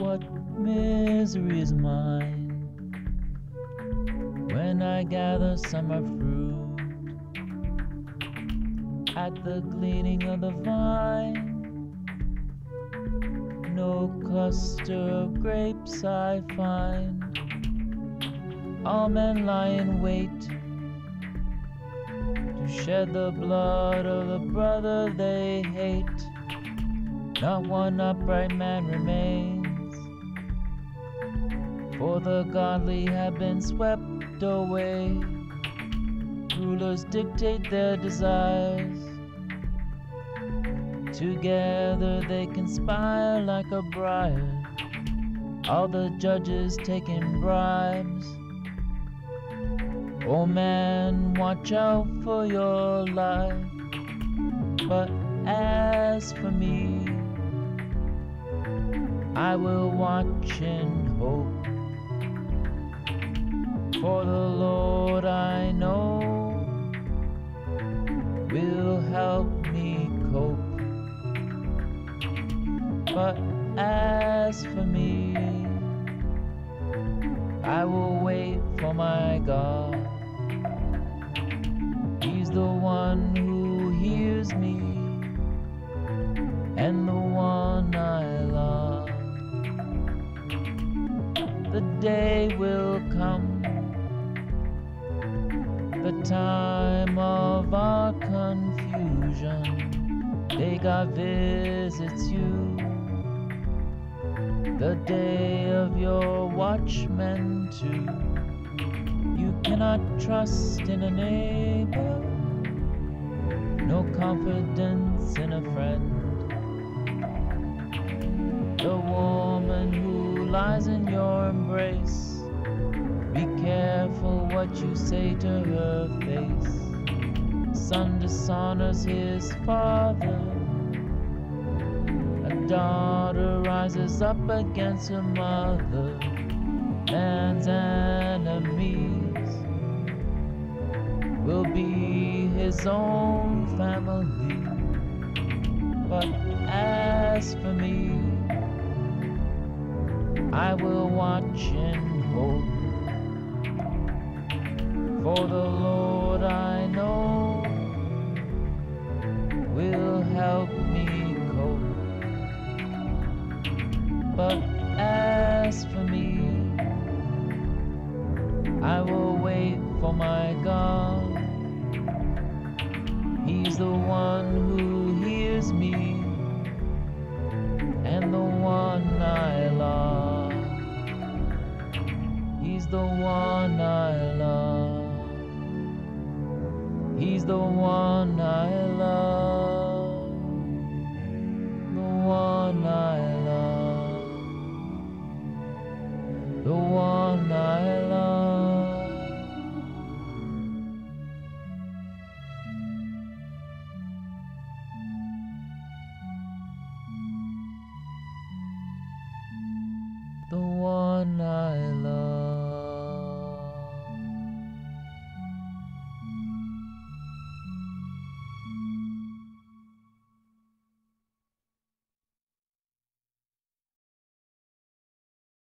What misery is mine when I gather summer fruit at the gleaning of the vine? No cluster of grapes I find. All men lie in wait to shed the blood of the brother they hate. Not one upright man remains, for the godly have been swept away. Rulers dictate their desires, together they conspire like a briar. All the judges taking bribes. Oh man, watch out for your life. But as for me, I will watch and hope, for the Lord I know will help me cope. But as for me, I will wait for my God. He's the one who hears me and the one I love. The day will come, the time of our confusion. Day God visits you, the day of your watchmen too. You cannot trust in a neighbor, no confidence in a friend. The woman who lies in your embrace, be careful what you say to her face. Son dishonors his father, daughter rises up against her mother. Man's enemies will be his own family. But as for me, I will watch and hope, for the Lord I know will help